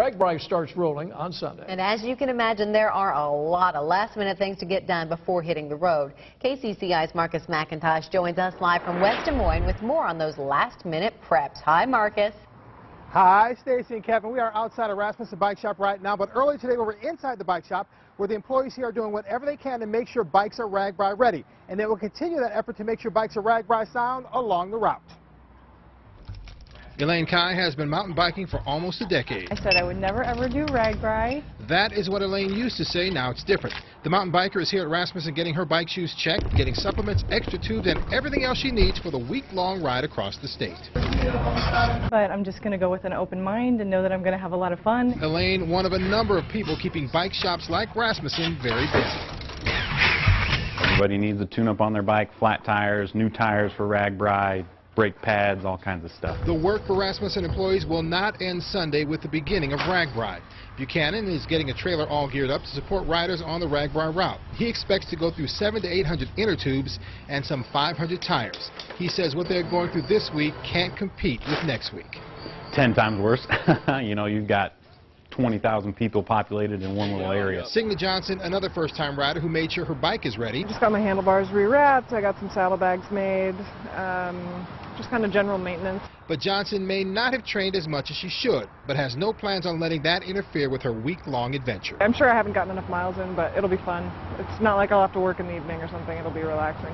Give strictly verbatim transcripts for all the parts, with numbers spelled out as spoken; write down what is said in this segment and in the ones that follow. RAGBRAI starts rolling on Sunday. And as you can imagine, there are a lot of last-minute things to get done before hitting the road. K C C I's Marcus McIntosh joins us live from West Des Moines with more on those last-minute preps. Hi, Marcus. Hi, Stacie and Kevin. We are outside of Rasmussen Bike Shop right now, but earlier today we were inside the bike shop where the employees here are doing whatever they can to make sure bikes are RAGBRAI ready. And they will continue that effort to make sure bikes are RAGBRAI sound along the route. Elaine Kai has been mountain biking for almost a decade. I said I would never ever do RAGBRAI. That is what Elaine used to say. Now it's different. The mountain biker is here at Rasmussen getting her bike shoes checked, getting supplements, extra tubes, and everything else she needs for the week-long ride across the state. But I'm just going to go with an open mind and know that I'm going to have a lot of fun. Elaine, one of a number of people keeping bike shops like Rasmussen very busy. Everybody needs a tune-up on their bike, flat tires, new tires for RAGBRAI, brake pads, all kinds of stuff. The work for Rasmussen employees will not end Sunday with the beginning of RAGBRAI. Buchanan is getting a trailer all geared up to support riders on the RAGBRAI route. He expects to go through seven to eight hundred inner tubes and some five hundred tires. He says what they're going through this week can't compete with next week. Ten times worse. You know, you've got twenty thousand people populated in one little area. Cindy Johnson, another first-time rider who made sure her bike is ready. I just got my handlebars rewrapped. I got some saddlebags made. Um, just kind of general maintenance. But Johnson may not have trained as much as she should, but has no plans on letting that interfere with her week-long adventure. I'm sure I haven't gotten enough miles in, but it'll be fun. It's not like I'll have to work in the evening or something. It'll be relaxing.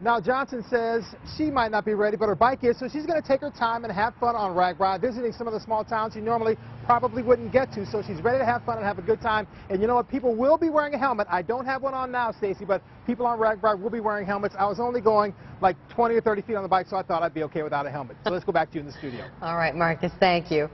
Now, Johnson says she might not be ready, but her bike is, so she's going to take her time and have fun on RAGBRAI, visiting some of the small towns she normally probably wouldn't get to, so she's ready to have fun and have a good time. And you know what? People will be wearing a helmet. I don't have one on now, Stacie, but people on RAGBRAI will be wearing helmets. I was only going like twenty or thirty feet on the bike, so I thought I'd be okay without a helmet. So let's go back to you in the studio. All right, Marcus, thank you.